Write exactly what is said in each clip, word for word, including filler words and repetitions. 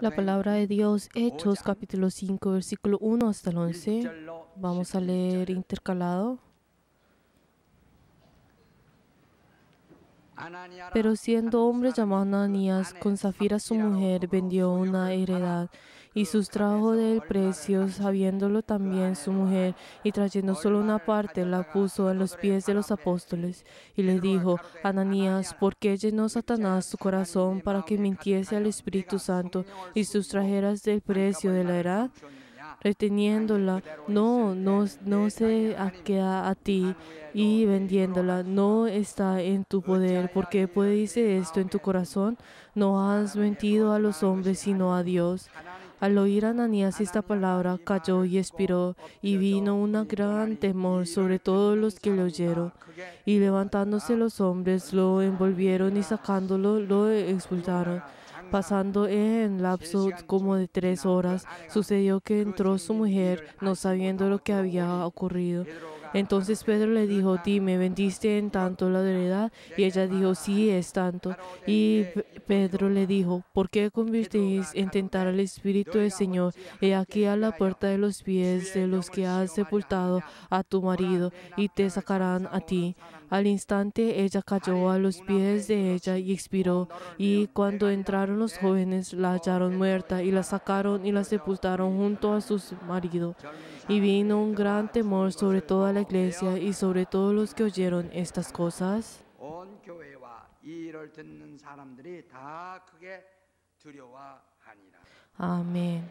La palabra de Dios, Hechos, capítulo cinco, versículo uno hasta el once. Vamos a leer intercalado. Pero siendo hombre llamado Ananías, con Zafira su mujer, vendió una heredad y sustrajo del precio, sabiéndolo también su mujer, y trayendo solo una parte, la puso en los pies de los apóstoles y le dijo: Ananías, ¿por qué llenó Satanás tu corazón para que mintiese al Espíritu Santo y sustrajeras del precio de la heredad? Reteniéndola, no, no, no se queda a ti, y vendiéndola, no está en tu poder, porque pues dice esto en tu corazón: no has mentido a los hombres, sino a Dios. Al oír Ananías esta palabra, cayó y expiró, y vino un gran temor sobre todos los que le oyeron. Y levantándose los hombres, lo envolvieron y sacándolo, lo expulsaron. Pasando en lapso como de tres horas, sucedió que entró su mujer, no sabiendo lo que había ocurrido. Entonces Pedro le dijo: dime, ¿vendiste en tanto la heredad? Y ella dijo: sí, es tanto. Y Pedro le dijo: ¿por qué convirtéis en tentar al Espíritu del Señor? He aquí a la puerta de los pies de los que has sepultado a tu marido, y te sacarán a ti. Al instante ella cayó a los pies de ella y expiró. Y cuando entraron los jóvenes, la hallaron muerta, y la sacaron y la sepultaron junto a su marido. Y vino un gran temor sobre toda la iglesia y sobre todos los que oyeron estas cosas. Amén.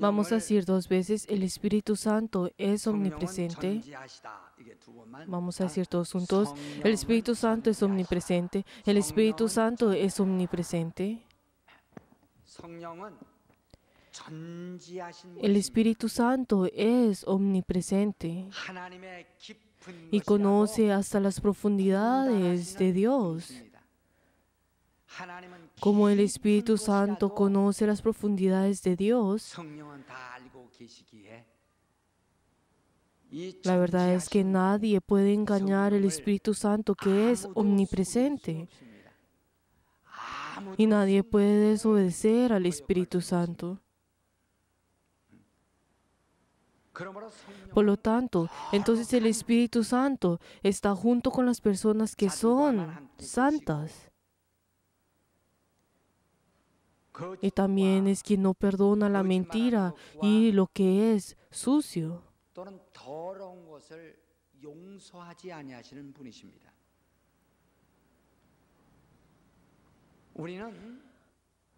Vamos a decir dos veces: el Espíritu Santo es omnipresente. Vamos a decir todos juntos: el Espíritu Santo es omnipresente. El Espíritu Santo es omnipresente. El Espíritu Santo es omnipresente y conoce hasta las profundidades de Dios. Como el Espíritu Santo conoce las profundidades de Dios, la verdad es que nadie puede engañar al Espíritu Santo, que es omnipresente. Y nadie puede desobedecer al Espíritu Santo. Por lo tanto, entonces el Espíritu Santo está junto con las personas que son santas. Y también es quien no perdona la mentira y lo que es sucio.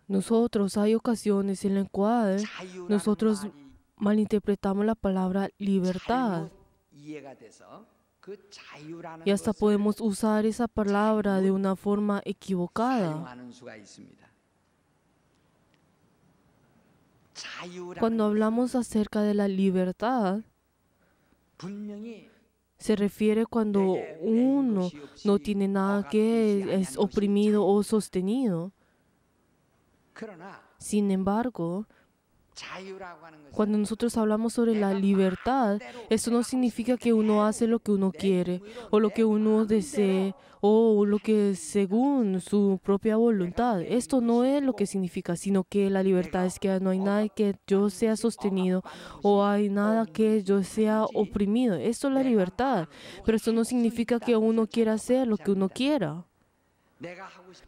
Nosotros hay ocasiones en las cuales nosotros malinterpretamos la palabra libertad. Y hasta podemos usar esa palabra de una forma equivocada. Cuando hablamos acerca de la libertad, se refiere cuando uno no tiene nada que es oprimido o sostenido. Sin embargo, cuando nosotros hablamos sobre la libertad, eso no significa que uno hace lo que uno quiere o lo que uno desee o lo que según su propia voluntad. Esto no es lo que significa, sino que la libertad es que no hay nada que yo sea sostenido o hay nada que yo sea oprimido. Esto es la libertad, pero eso no significa que uno quiera hacer lo que uno quiera.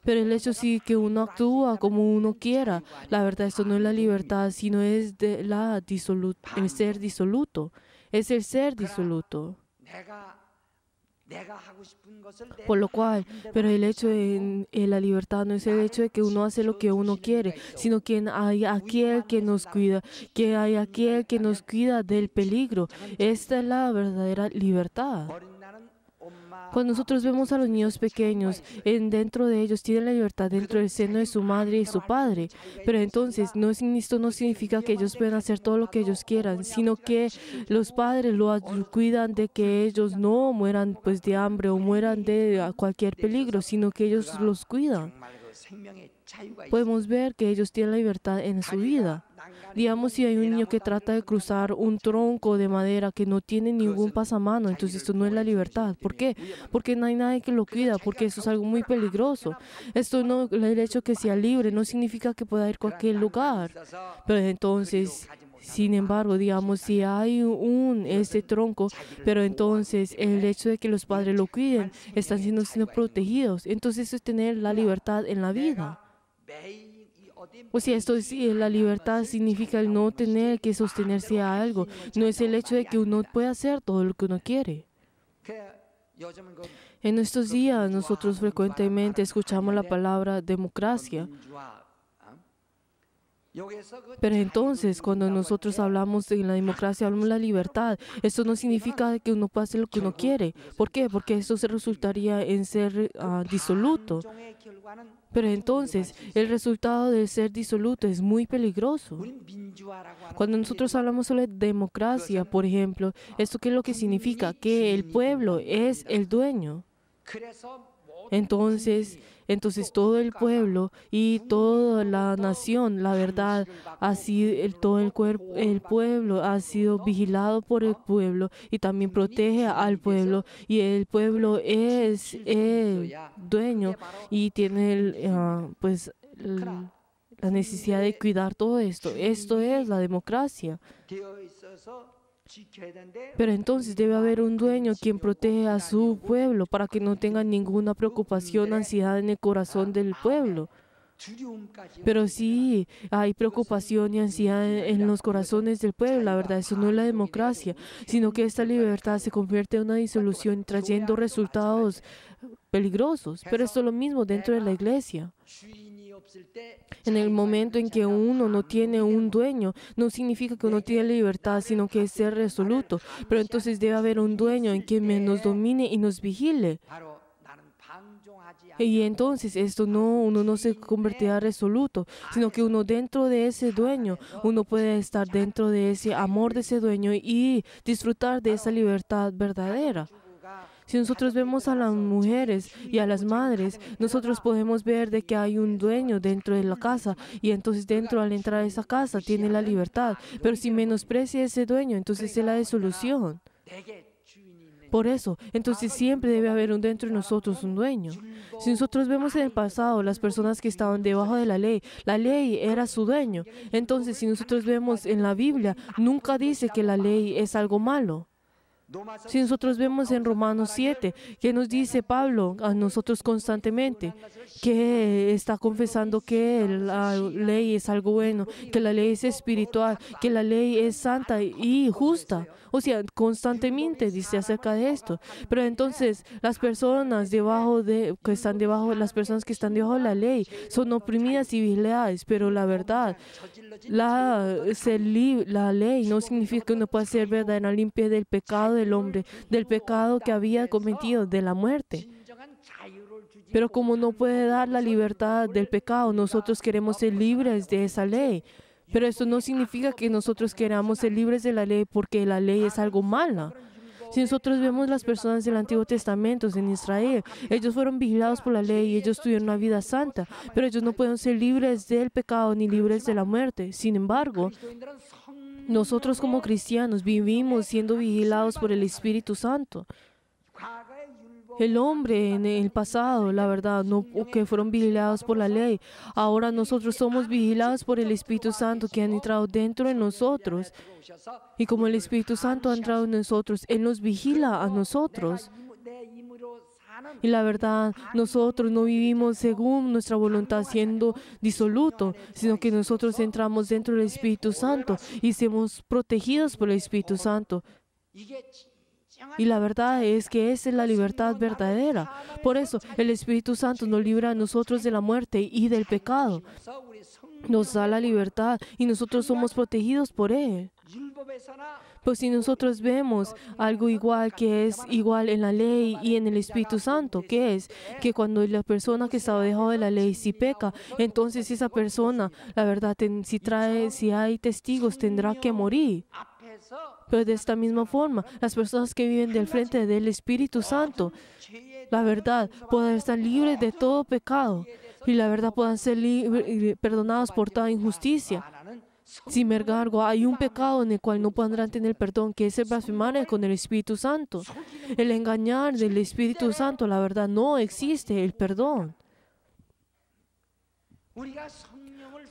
Pero el hecho sí que uno actúa como uno quiera, la verdad esto no es la libertad, sino es de la disolu- el ser disoluto, es el ser disoluto. Por lo cual, pero el hecho de la libertad no es el hecho de que uno hace lo que uno quiere, sino que hay aquel que nos cuida, que hay aquel que nos cuida del peligro. Esta es la verdadera libertad. Cuando nosotros vemos a los niños pequeños, en dentro de ellos tienen la libertad dentro del seno de su madre y su padre. Pero entonces, no, esto no significa que ellos pueden hacer todo lo que ellos quieran, sino que los padres lo cuidan de que ellos no mueran pues, de hambre o mueran de cualquier peligro, sino que ellos los cuidan. Podemos ver que ellos tienen la libertad en su vida. Digamos, si hay un niño que trata de cruzar un tronco de madera que no tiene ningún pasamano, entonces esto no es la libertad. ¿Por qué? Porque no hay nadie que lo cuida, porque eso es algo muy peligroso. Esto no, el hecho que sea libre no significa que pueda ir a cualquier lugar. Pero entonces, sin embargo, digamos, si hay un este tronco, pero entonces el hecho de que los padres lo cuiden, están siendo, siendo protegidos. Entonces eso es tener la libertad en la vida. O sea, esto es, la libertad significa el no tener que sostenerse a algo. No es el hecho de que uno pueda hacer todo lo que uno quiere. En estos días, nosotros frecuentemente escuchamos la palabra democracia. Pero entonces, cuando nosotros hablamos de la democracia, hablamos de la libertad. Esto no significa que uno pase lo que uno quiere. ¿Por qué? Porque esto se resultaría en ser uh, disoluto. Pero entonces, el resultado de ser disoluto es muy peligroso. Cuando nosotros hablamos sobre democracia, por ejemplo, ¿esto qué es lo que significa? Que el pueblo es el dueño. Entonces, entonces todo el pueblo y toda la nación, la verdad, ha sido, el, todo el, cuerpo, el pueblo ha sido vigilado por el pueblo y también protege al pueblo. Y el pueblo es el dueño y tiene el, uh, pues, el, la necesidad de cuidar todo esto. Esto es la democracia. Pero entonces debe haber un dueño quien protege a su pueblo para que no tenga ninguna preocupación, ansiedad en el corazón del pueblo. Pero sí hay preocupación y ansiedad en los corazones del pueblo, la verdad, eso no es la democracia, sino que esta libertad se convierte en una disolución trayendo resultados peligrosos. Pero esto es lo mismo dentro de la iglesia. En el momento en que uno no tiene un dueño, no significa que uno tiene libertad, sino que es ser resoluto. Pero entonces debe haber un dueño en quien nos domine y nos vigile. Y entonces esto no, uno no se convertirá resoluto, sino que uno dentro de ese dueño, uno puede estar dentro de ese amor de ese dueño y disfrutar de esa libertad verdadera. Si nosotros vemos a las mujeres y a las madres, nosotros podemos ver de que hay un dueño dentro de la casa y entonces dentro al entrar a esa casa tiene la libertad. Pero si menosprecia ese dueño, entonces es la disolución. Por eso, entonces siempre debe haber un dentro de nosotros un dueño. Si nosotros vemos en el pasado las personas que estaban debajo de la ley, la ley era su dueño. Entonces, si nosotros vemos en la Biblia, nunca dice que la ley es algo malo. Si nosotros vemos en Romanos siete, que nos dice Pablo a nosotros constantemente, que está confesando que la ley es algo bueno, que la ley es espiritual, que la ley es santa y justa. O sea, constantemente dice acerca de esto. Pero entonces, las personas debajo de, que están debajo, las personas que están debajo de la ley son oprimidas y vigiladas, pero la verdad, la, ser li, la ley no significa que uno pueda ser verdadera limpia del pecado del hombre, del pecado que había cometido, de la muerte. Pero como no puede dar la libertad del pecado, nosotros queremos ser libres de esa ley. Pero esto no significa que nosotros queramos ser libres de la ley porque la ley es algo mala. Si nosotros vemos las personas del Antiguo Testamento en Israel, ellos fueron vigilados por la ley y ellos tuvieron una vida santa, pero ellos no pueden ser libres del pecado ni libres de la muerte. Sin embargo, nosotros como cristianos vivimos siendo vigilados por el Espíritu Santo. El hombre en el pasado, la verdad, no, que fueron vigilados por la ley. Ahora nosotros somos vigilados por el Espíritu Santo que ha entrado dentro de nosotros. Y como el Espíritu Santo ha entrado en nosotros, Él nos vigila a nosotros. Y la verdad, nosotros no vivimos según nuestra voluntad siendo disoluto, sino que nosotros entramos dentro del Espíritu Santo y somos protegidos por el Espíritu Santo. Y la verdad es que esa es la libertad verdadera. Por eso, el Espíritu Santo nos libra a nosotros de la muerte y del pecado. Nos da la libertad y nosotros somos protegidos por Él. Pues si nosotros vemos algo igual que es igual en la ley y en el Espíritu Santo, que es que cuando la persona que estaba dejada de la ley si peca, entonces esa persona, la verdad, ten, si, trae, si hay testigos, tendrá que morir. Pero de esta misma forma, las personas que viven del frente del Espíritu Santo, la verdad, pueden estar libres de todo pecado y la verdad puedan ser perdonados por toda injusticia. Sin embargo, hay un pecado en el cual no podrán tener perdón, que es el blasfemar con el Espíritu Santo. El engañar del Espíritu Santo, la verdad, no existe el perdón.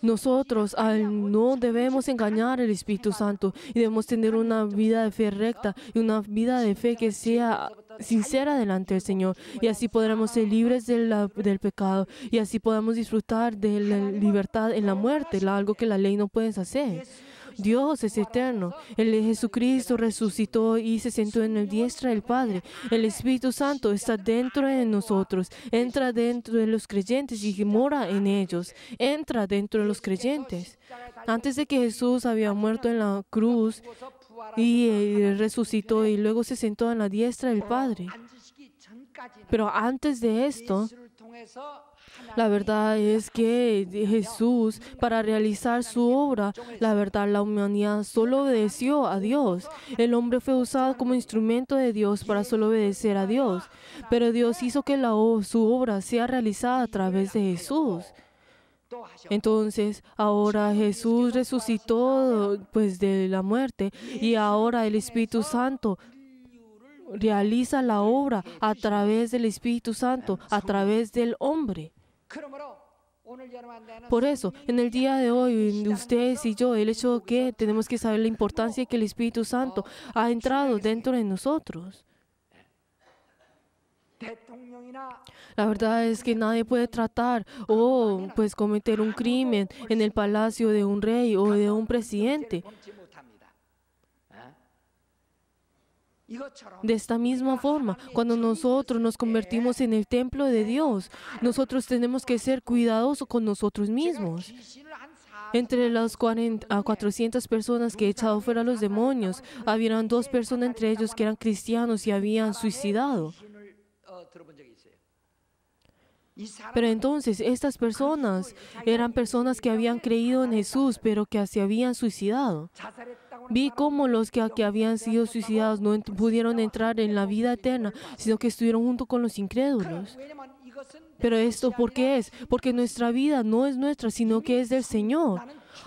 Nosotros al, no debemos engañar al Espíritu Santo y debemos tener una vida de fe recta y una vida de fe que sea sincera delante del Señor, y así podremos ser libres de la, del pecado, y así podamos disfrutar de la libertad en la muerte, algo que la ley no puede hacer. Dios es eterno. El Jesucristo resucitó y se sentó en la diestra del Padre. El Espíritu Santo está dentro de nosotros, entra dentro de los creyentes y mora en ellos, entra dentro de los creyentes. Antes de que Jesús había muerto en la cruz y resucitó y luego se sentó en la diestra del Padre. Pero antes de esto, la verdad es que Jesús, para realizar su obra, la verdad, la humanidad solo obedeció a Dios. El hombre fue usado como instrumento de Dios para solo obedecer a Dios. Pero Dios hizo que la, su obra sea realizada a través de Jesús. Entonces, ahora Jesús resucitó pues, de la muerte, y ahora el Espíritu Santo realiza la obra a través del Espíritu Santo, a través del hombre. Por eso, en el día de hoy, ustedes y yo, el hecho que tenemos que saber la importancia que el Espíritu Santo ha entrado dentro de nosotros. La verdad es que nadie puede tratar o pues cometer un crimen en el palacio de un rey o de un presidente. De esta misma forma, cuando nosotros nos convertimos en el templo de Dios, nosotros tenemos que ser cuidadosos con nosotros mismos. Entre las cuatrocientas personas que echaron fuera los demonios, habían dos personas entre ellos que eran cristianos y habían suicidado. Pero entonces, estas personas eran personas que habían creído en Jesús, pero que se habían suicidado. Vi cómo los que, que habían sido suicidados no pudieron entrar en la vida eterna, sino que estuvieron junto con los incrédulos. Pero esto, ¿por qué es? Porque nuestra vida no es nuestra, sino que es del Señor.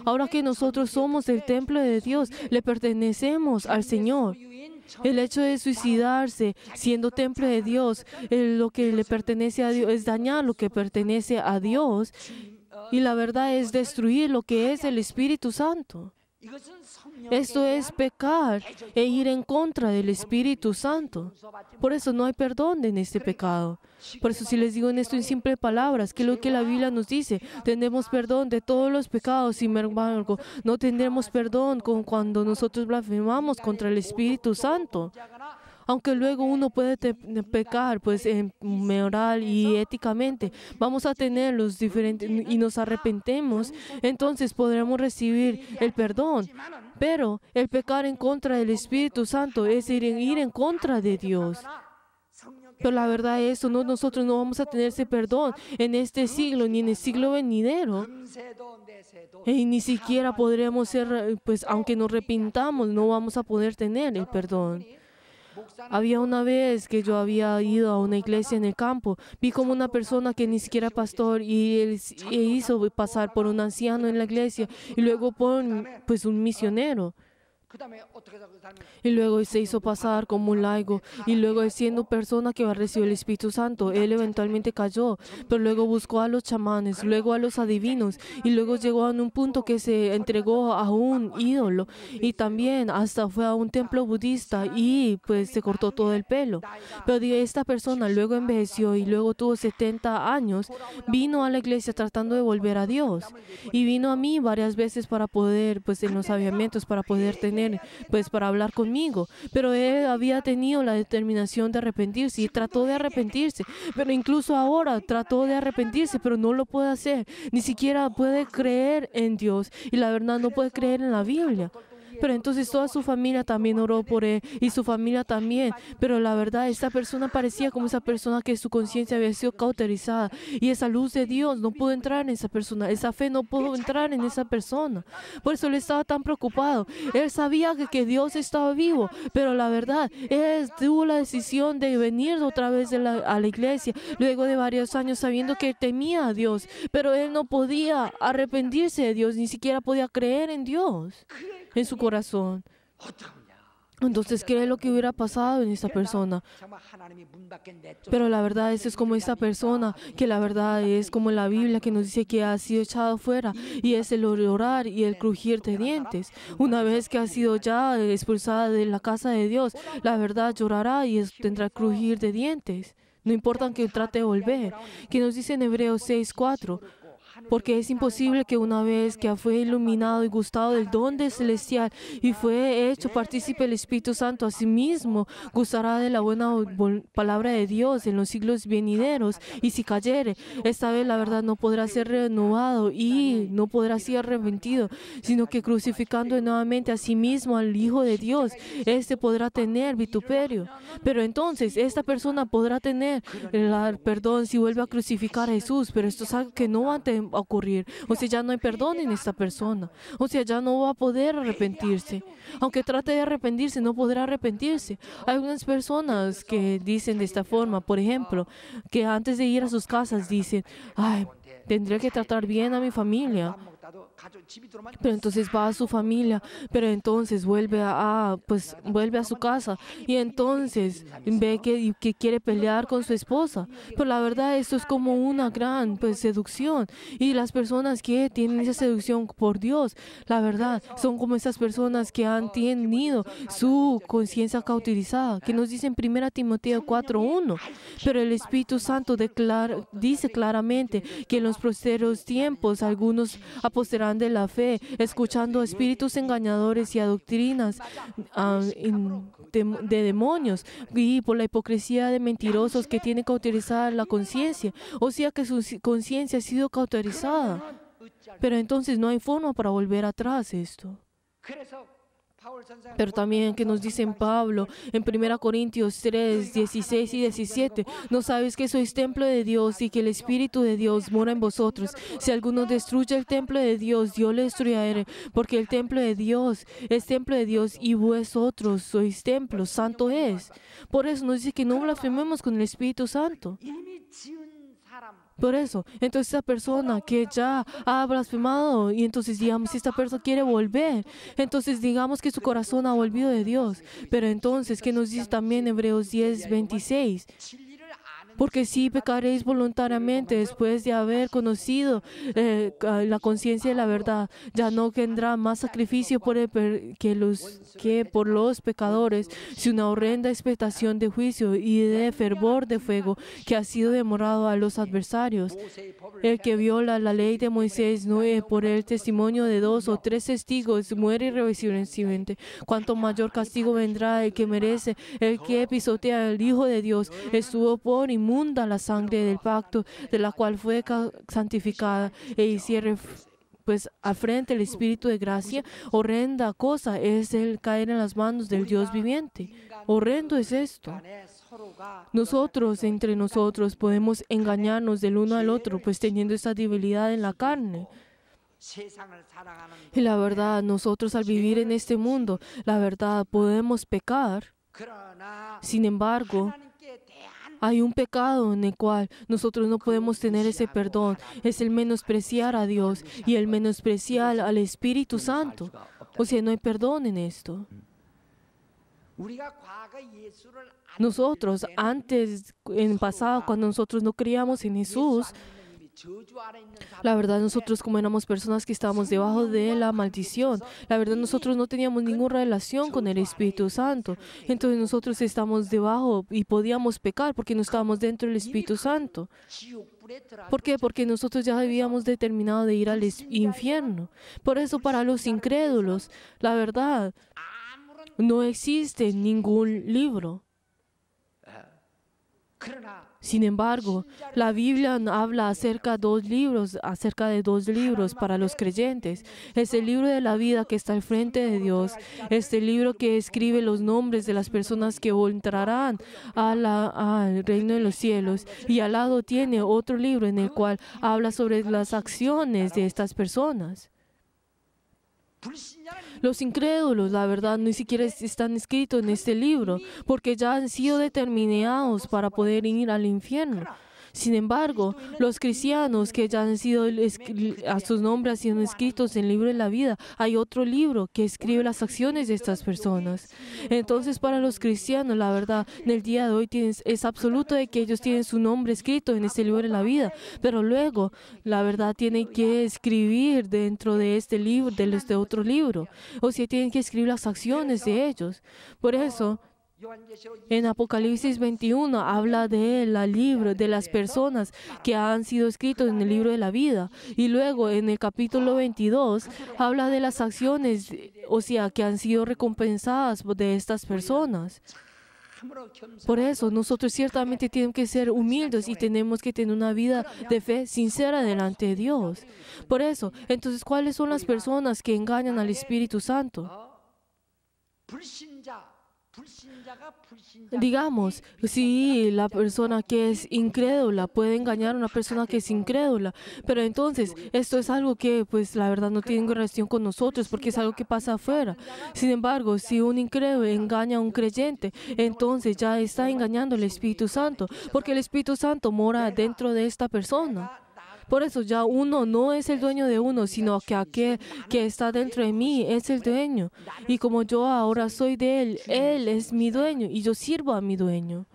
Ahora que nosotros somos el templo de Dios, le pertenecemos al Señor. El hecho de suicidarse siendo templo de Dios, lo que le pertenece a Dios, es dañar lo que pertenece a Dios, y la verdad es destruir lo que es el Espíritu Santo. Esto es pecar e ir en contra del Espíritu Santo. Por eso no hay perdón en este pecado. Por eso si les digo en esto en simples palabras, que lo que la Biblia nos dice, tendremos perdón de todos los pecados, sin embargo, no tendremos perdón con cuando nosotros blasfemamos contra el Espíritu Santo. Aunque luego uno puede pecar, pues, moral y éticamente, vamos a tener los diferentes y nos arrepentemos, entonces podremos recibir el perdón. Pero el pecar en contra del Espíritu Santo es ir, ir en contra de Dios. Pero la verdad es eso, no, nosotros no vamos a tener ese perdón en este siglo ni en el siglo venidero. Y ni siquiera podremos ser, pues, aunque nos arrepintamos, no vamos a poder tener el perdón. Había una vez que yo había ido a una iglesia en el campo, vi como una persona que ni siquiera era pastor y él e hizo pasar por un anciano en la iglesia y luego por pues, un misionero. Y luego se hizo pasar como un laico y luego siendo persona que recibió el Espíritu Santo, él eventualmente cayó, pero luego buscó a los chamanes, luego a los adivinos y luego llegó a un punto que se entregó a un ídolo y también hasta fue a un templo budista y pues se cortó todo el pelo. Pero esta persona luego envejeció y luego tuvo setenta años, vino a la iglesia tratando de volver a Dios y vino a mí varias veces para poder, pues en los avivamientos, para poder tener pues para hablar conmigo, pero él había tenido la determinación de arrepentirse y trató de arrepentirse, pero incluso ahora trató de arrepentirse, pero no lo puede hacer, ni siquiera puede creer en Dios y la verdad no puede creer en la Biblia. Pero entonces toda su familia también oró por él y su familia también. Pero la verdad, esta persona parecía como esa persona que su conciencia había sido cauterizada. Y esa luz de Dios no pudo entrar en esa persona. Esa fe no pudo entrar en esa persona. Por eso él estaba tan preocupado. Él sabía que, que Dios estaba vivo. Pero la verdad, él tuvo la decisión de venir otra vez de la, a la iglesia. Luego de varios años sabiendo que temía a Dios. Pero él no podía arrepentirse de Dios. Ni siquiera podía creer en Dios. En su corazón. Entonces, ¿qué es lo que hubiera pasado en esa persona? Pero la verdad, eso es como esa persona, que la verdad es como en la Biblia que nos dice que ha sido echado fuera, y es el orar y el crujir de dientes. Una vez que ha sido ya expulsada de la casa de Dios, la verdad llorará y tendrá crujir de dientes. No importa que trate de volver. Que nos dice en Hebreos seis cuatro. Porque es imposible que una vez que fue iluminado y gustado del don celestial y fue hecho partícipe del Espíritu Santo, asimismo gustará de la buena palabra de Dios en los siglos venideros. Y si cayere, esta vez la verdad no podrá ser renovado y no podrá ser arrepentido, sino que crucificando nuevamente a sí mismo al Hijo de Dios, este podrá tener vituperio. Pero entonces esta persona podrá tener el perdón si vuelve a crucificar a Jesús, pero esto es algo que no va a tener a ocurrir. O sea, ya no hay perdón en esta persona. O sea, ya no va a poder arrepentirse. Aunque trate de arrepentirse, no podrá arrepentirse. Hay unas personas que dicen de esta forma, por ejemplo, que antes de ir a sus casas dicen, ay, tendré que tratar bien a mi familia. Pero entonces va a su familia, pero entonces vuelve a, pues, vuelve a su casa y entonces ve que, que quiere pelear con su esposa. Pero la verdad, esto es como una gran pues, seducción. Y las personas que tienen esa seducción por Dios, la verdad, son como esas personas que han tenido su conciencia cauterizada, que nos dicen en primera Timoteo cuatro uno. Pero el Espíritu Santo declara, dice claramente que en los posteros tiempos algunos apostarán de la fe, escuchando a espíritus engañadores y a doctrinas uh, in, de, de demonios, y por la hipocresía de mentirosos que tienen cauterizada la conciencia. O sea que su conciencia ha sido cauterizada. Pero entonces no hay forma para volver atrás esto. Pero también que nos dicen Pablo en primera Corintios tres, dieciséis y diecisiete, no sabéis que sois templo de Dios y que el Espíritu de Dios mora en vosotros. Si alguno destruye el templo de Dios, Dios le destruirá, porque el templo de Dios es templo de Dios y vosotros sois templo, santo es. Por eso nos dice que no blasfememos con el Espíritu Santo. Por eso, entonces esta persona que ya ha blasfemado, y entonces digamos, si esta persona quiere volver, entonces digamos que su corazón ha volvido de Dios. Pero entonces, ¿qué nos dice también Hebreos diez veintiséis? Porque si pecaréis voluntariamente después de haber conocido eh, la conciencia de la verdad, ya no tendrá más sacrificio por el per que, los, que por los pecadores, sino una horrenda expectación de juicio y de fervor de fuego que ha sido demorado a los adversarios. El que viola la ley de Moisés no es por el testimonio de dos o tres testigos, muere irreversiblemente. Cuanto mayor castigo vendrá el que merece, el que pisotea al Hijo de Dios, estuvo por inmunda la sangre del pacto de la cual fue santificada e hiciere pues afrenta el Espíritu de gracia. Horrenda cosa es el caer en las manos del Dios viviente. Horrendo es esto. Nosotros entre nosotros podemos engañarnos del uno al otro, pues teniendo esta debilidad en la carne. Y la verdad, nosotros al vivir en este mundo, la verdad podemos pecar. Sin embargo, hay un pecado en el cual nosotros no podemos tener ese perdón. Es el menospreciar a Dios y el menospreciar al Espíritu Santo. O sea, no hay perdón en esto. Nosotros, antes, en pasado, cuando nosotros no creíamos en Jesús, la verdad, nosotros como éramos personas que estábamos debajo de la maldición, la verdad, nosotros no teníamos ninguna relación con el Espíritu Santo. Entonces nosotros estábamos debajo y podíamos pecar porque no estábamos dentro del Espíritu Santo. ¿Por qué? Porque nosotros ya habíamos determinado de ir al infierno. Por eso, para los incrédulos, la verdad, no existe ningún libro. Sin embargo, la Biblia habla acerca de dos libros, acerca de dos libros para los creyentes. Es el libro de la vida que está al frente de Dios, este libro que escribe los nombres de las personas que entrarán a la, al reino de los cielos, y al lado tiene otro libro en el cual habla sobre las acciones de estas personas. Los incrédulos, la verdad, ni siquiera están escritos en este libro, porque ya han sido determinados para poder ir al infierno. Sin embargo, los cristianos que ya han sido, a sus nombres han sido escritos en el libro de la vida, hay otro libro que escribe las acciones de estas personas. Entonces, para los cristianos, la verdad, en el día de hoy tienes, es absoluto de que ellos tienen su nombre escrito en este libro de la vida, pero luego, la verdad, tienen que escribir dentro de este libro, de este otro libro, o sea, tienen que escribir las acciones de ellos. Por eso, en Apocalipsis veintiuno habla de la libro de las personas que han sido escritos en el libro de la vida, y luego en el capítulo veintidós habla de las acciones, o sea, que han sido recompensadas de estas personas. Por eso, nosotros ciertamente tenemos que ser humildes y tenemos que tener una vida de fe sincera delante de Dios. Por eso, entonces, ¿cuáles son las personas que engañan al Espíritu Santo? Digamos, si la persona que es incrédula puede engañar a una persona que es incrédula, pero entonces esto es algo que, pues, la verdad no tiene relación con nosotros porque es algo que pasa afuera. Sin embargo, si un incrédulo engaña a un creyente, entonces ya está engañando al Espíritu Santo, porque el Espíritu Santo mora dentro de esta persona. Por eso ya uno no es el dueño de uno, sino que aquel que está dentro de mí es el dueño. Y como yo ahora soy de Él, Él es mi dueño y yo sirvo a mi dueño.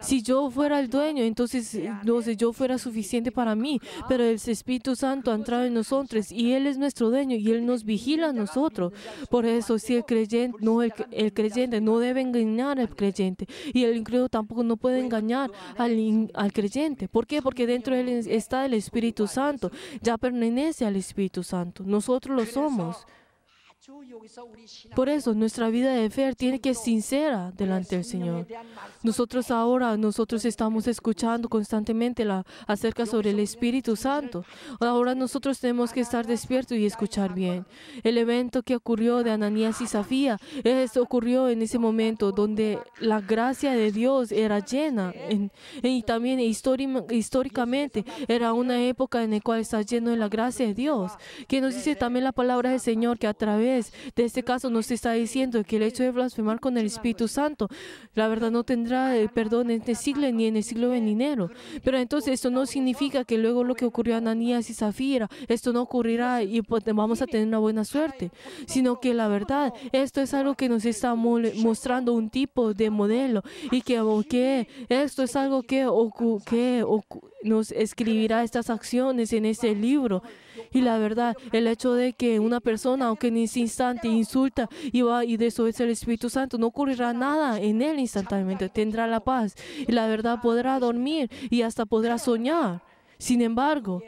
Si yo fuera el dueño, entonces no sé, yo fuera suficiente para mí. Pero el Espíritu Santo ha entrado en nosotros y Él es nuestro dueño y Él nos vigila a nosotros. Por eso, si el creyente no, el, el creyente no debe engañar al creyente, y el incrédulo tampoco no puede engañar al, al creyente. ¿Por qué? Porque dentro de Él está el Espíritu Santo, ya pertenece al Espíritu Santo. Nosotros lo somos. Por eso, nuestra vida de fe tiene que ser sincera delante del Señor. Nosotros ahora, nosotros estamos escuchando constantemente la, acerca sobre el Espíritu Santo. Ahora nosotros tenemos que estar despiertos y escuchar bien. El evento que ocurrió de Ananías y Zafira, esto ocurrió en ese momento donde la gracia de Dios era llena. En, en, y también histórica, históricamente era una época en la cual está lleno de la gracia de Dios. Que nos dice también la palabra del Señor que a través de este caso nos está diciendo que el hecho de blasfemar con el Espíritu Santo, la verdad, no tendrá el perdón en este siglo ni en el siglo venidero. Pero entonces esto no significa que luego lo que ocurrió a Ananías y Zafira, esto no ocurrirá y vamos a tener una buena suerte, sino que la verdad, esto es algo que nos está mostrando un tipo de modelo y que okay, esto es algo que, ocu que ocu nos escribirá estas acciones en este libro. Y la verdad, el hecho de que una persona, aunque en ese instante insulta y va y desobedece al Espíritu Santo, no ocurrirá nada en él instantáneamente. Tendrá la paz y la verdad podrá dormir y hasta podrá soñar. Sin embargo,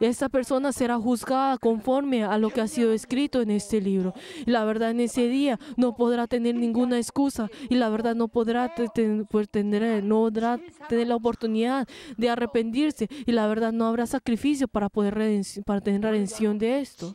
esta persona será juzgada conforme a lo que ha sido escrito en este libro. La verdad, en ese día no podrá tener ninguna excusa y la verdad no podrá tener, no podrá tener la oportunidad de arrepentirse y la verdad no habrá sacrificio para poder redención, para tener redención de esto.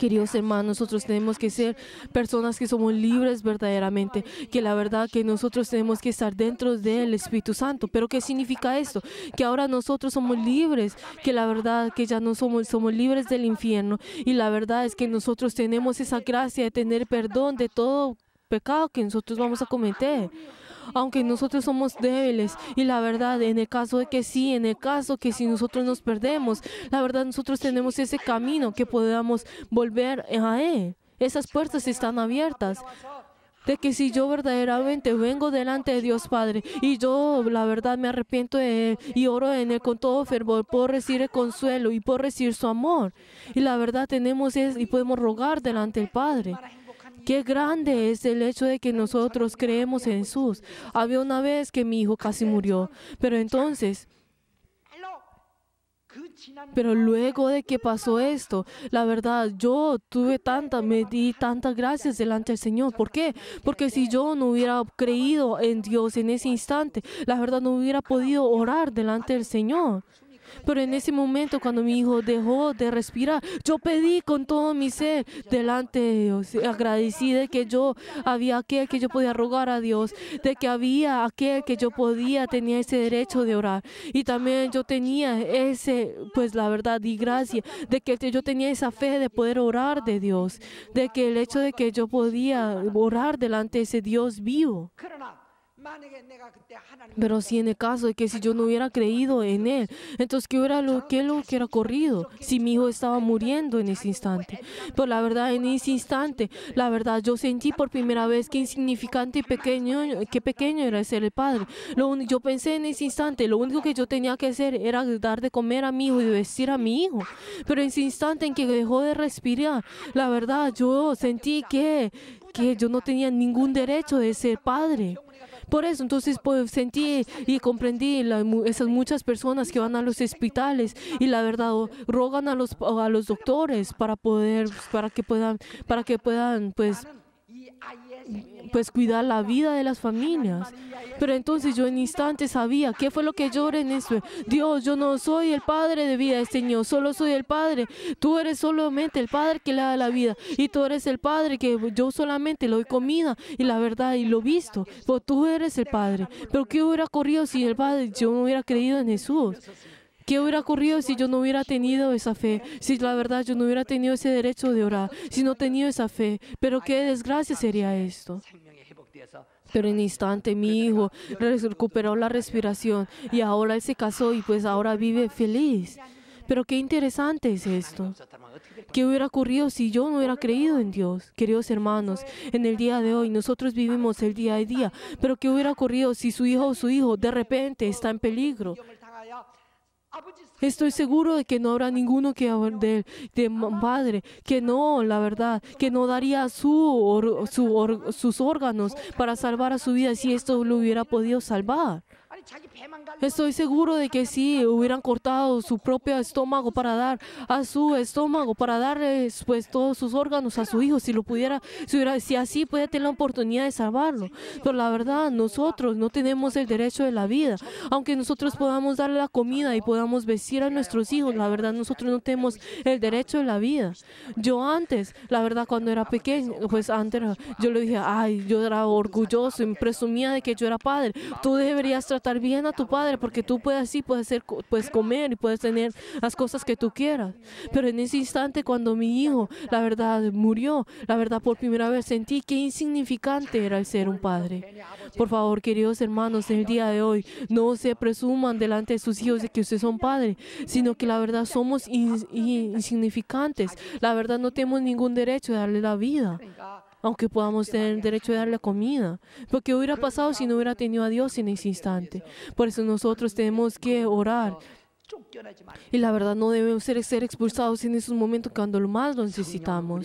Queridos hermanos, nosotros tenemos que ser personas que somos libres verdaderamente, que la verdad que nosotros tenemos que estar dentro del Espíritu Santo. ¿Pero qué significa esto? Que ahora nosotros somos libres, que la verdad que ya no somos, somos libres del infierno, y la verdad es que nosotros tenemos esa gracia de tener perdón de todo pecado que nosotros vamos a cometer. Aunque nosotros somos débiles y la verdad, en el caso de que sí, en el caso que si nosotros nos perdemos, la verdad nosotros tenemos ese camino que podamos volver a Él. Esas puertas están abiertas. De que si yo verdaderamente vengo delante de Dios Padre y yo la verdad me arrepiento de Él y oro en Él con todo fervor, puedo recibir el consuelo y puedo recibir su amor. Y la verdad tenemos es, y podemos rogar delante del Padre. Qué grande es el hecho de que nosotros creemos en Jesús. Había una vez que mi hijo casi murió, pero entonces Pero luego de que pasó esto, la verdad, yo tuve tanta, me di tantas gracias delante del Señor. ¿Por qué? Porque si yo no hubiera creído en Dios en ese instante, la verdad no hubiera podido orar delante del Señor. Pero en ese momento, cuando mi hijo dejó de respirar, yo pedí con todo mi ser delante de Dios, agradecida de que yo había aquel que yo podía rogar a Dios, de que había aquel que yo podía, tenía ese derecho de orar. Y también yo tenía ese, pues la verdad, y gracia, de que yo tenía esa fe de poder orar de Dios, de que el hecho de que yo podía orar delante de ese Dios vivo. Pero si en el caso de que si yo no hubiera creído en Él, entonces ¿qué hubiera lo que lo hubiera corrido? Si mi hijo estaba muriendo en ese instante. Pero la verdad, en ese instante, la verdad, yo sentí por primera vez que insignificante y pequeño, que pequeño era ser el padre. Lo un, yo pensé en ese instante, lo único que yo tenía que hacer era dar de comer a mi hijo y vestir a mi hijo. Pero en ese instante en que dejó de respirar, la verdad, yo sentí que, que yo no tenía ningún derecho de ser padre. Por eso, entonces, pues, sentí y comprendí la, esas muchas personas que van a los hospitales y la verdad rogan a los a los doctores para poder para que puedan para que puedan pues pues cuidar la vida de las familias. Pero entonces yo en instante sabía qué fue lo que yo oré en esto. Dios, yo no soy el padre de vida de este niño, solo soy el padre. Tú eres solamente el padre que le da la vida y tú eres el padre que yo solamente le doy comida y la verdad y lo visto. Pero tú eres el padre. Pero ¿qué hubiera ocurrido si el padre yo no hubiera creído en Jesús? ¿Qué hubiera ocurrido si yo no hubiera tenido esa fe? Si la verdad yo no hubiera tenido ese derecho de orar, si no tenía esa fe. Pero qué desgracia sería esto. Pero en un instante mi hijo recuperó la respiración y ahora él se casó y pues ahora vive feliz. Pero qué interesante es esto. ¿Qué hubiera ocurrido si yo no hubiera creído en Dios? Queridos hermanos, en el día de hoy nosotros vivimos el día a día. Pero ¿qué hubiera ocurrido si su hijo o su hijo de repente está en peligro? Estoy seguro de que no habrá ninguno que de, de padre que no, la verdad, que no daría su, or, su, or, sus órganos para salvar a su vida si esto lo hubiera podido salvar. Estoy seguro de que sí, hubieran cortado su propio estómago para dar a su estómago, para darle pues, todos sus órganos a su hijo, si lo pudiera, si, hubiera, si así puede tener la oportunidad de salvarlo. Pero la verdad, nosotros no tenemos el derecho de la vida. Aunque nosotros podamos darle la comida y podamos vestir a nuestros hijos, la verdad, nosotros no tenemos el derecho de la vida. Yo antes, la verdad, cuando era pequeño, pues antes yo le dije, ay, yo era orgulloso y presumía de que yo era padre. Tú deberías tratar bien a tu padre porque tú puedes así puedes, hacer, puedes comer y puedes tener las cosas que tú quieras. Pero en ese instante cuando mi hijo la verdad murió, la verdad por primera vez sentí que insignificante era el ser un padre. Por favor, queridos hermanos, en el día de hoy no se presuman delante de sus hijos de que ustedes son padres, sino que la verdad somos in, in, insignificantes. La verdad no tenemos ningún derecho de darle la vida, aunque podamos tener el derecho de darle comida. Porque hubiera pasado si no hubiera tenido a Dios en ese instante. Por eso nosotros tenemos que orar. Y la verdad no debemos ser, ser expulsados en esos momentos cuando más lo necesitamos.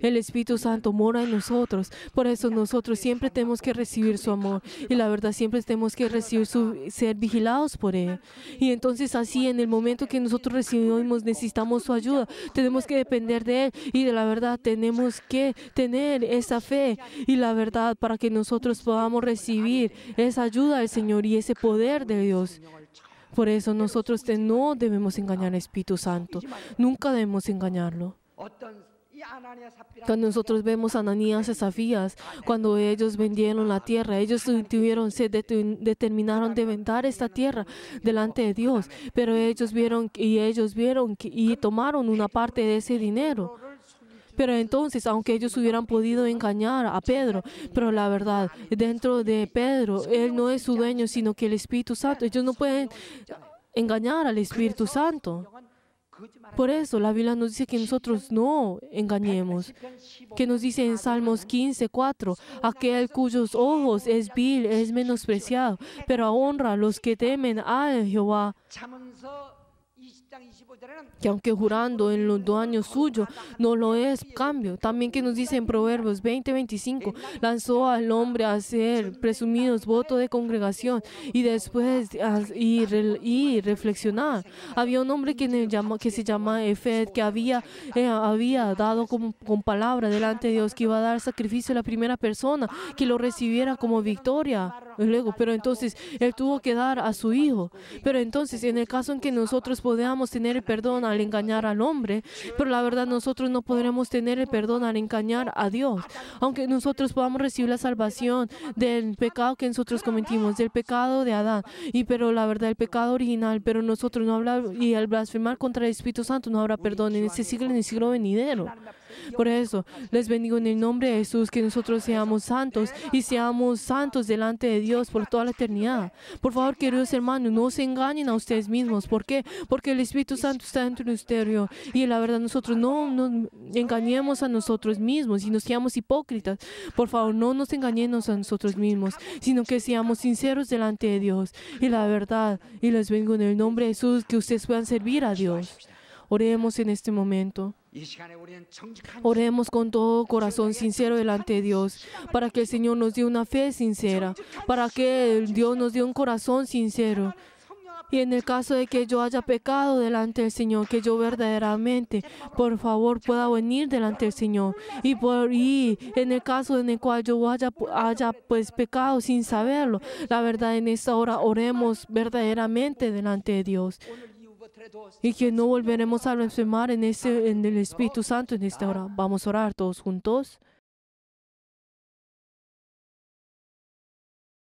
El Espíritu Santo mora en nosotros. Por eso nosotros siempre tenemos que recibir su amor. Y la verdad siempre tenemos que recibir su, ser vigilados por Él. Y entonces así en el momento que nosotros recibimos necesitamos su ayuda. Tenemos que depender de Él. Y de la verdad tenemos que tener esa fe. Y la verdad para que nosotros podamos recibir esa ayuda del Señor y ese poder de Dios. Por eso nosotros no debemos engañar al Espíritu Santo. Nunca debemos engañarlo. Cuando nosotros vemos a Ananías y Zafías, cuando ellos vendieron la tierra, ellos tuvieron, se determinaron de vender esta tierra delante de Dios. Pero ellos vieron y ellos vieron y tomaron una parte de ese dinero. Pero entonces, aunque ellos hubieran podido engañar a Pedro, pero la verdad, dentro de Pedro, él no es su dueño, sino que el Espíritu Santo. Ellos no pueden engañar al Espíritu Santo. Por eso, la Biblia nos dice que nosotros no engañemos. Que nos dice en Salmos quince, cuatro, aquel cuyos ojos es vil, es menospreciado, pero honra a los que temen a Jehová. que aunque jurando en los años suyos no lo es, cambio. También que nos dice en Proverbios veinte veinticinco, lanzó al hombre a hacer presumidos votos de congregación y después y, y reflexionar. Había un hombre que, se llama, que se llama Efed, que había, eh, había dado con, con palabra delante de Dios que iba a dar sacrificio a la primera persona que lo recibiera como victoria. Luego, pero entonces él tuvo que dar a su hijo. Pero entonces, en el caso en que nosotros podamos tener el perdón al engañar al hombre, pero la verdad nosotros no podremos tener el perdón al engañar a Dios. Aunque nosotros podamos recibir la salvación del pecado que nosotros cometimos, del pecado de Adán, y pero la verdad el pecado original, pero nosotros no hablamos, y al blasfemar contra el Espíritu Santo no habrá perdón en este siglo ni en el siglo venidero. Por eso, les bendigo en el nombre de Jesús, que nosotros seamos santos y seamos santos delante de Dios por toda la eternidad. Por favor, queridos hermanos, no se engañen a ustedes mismos. ¿Por qué? Porque el Espíritu Santo está dentro de ustedes, y la verdad nosotros no nos engañemos a nosotros mismos y nos seamos hipócritas. Por favor, no nos engañemos a nosotros mismos, sino que seamos sinceros delante de Dios. Y la verdad, y les bendigo en el nombre de Jesús, que ustedes puedan servir a Dios. Oremos en este momento. Oremos con todo corazón sincero delante de Dios, para que el Señor nos dé una fe sincera, para que Dios nos dé un corazón sincero. Y en el caso de que yo haya pecado delante del Señor, que yo verdaderamente, por favor, pueda venir delante del Señor. Y, por, y en el caso en el cual yo haya, haya pues, pecado sin saberlo, la verdad en esta hora oremos verdaderamente delante de Dios. Y que no volveremos a blasfemar en, ese, en el Espíritu Santo en esta hora. Vamos a orar todos juntos.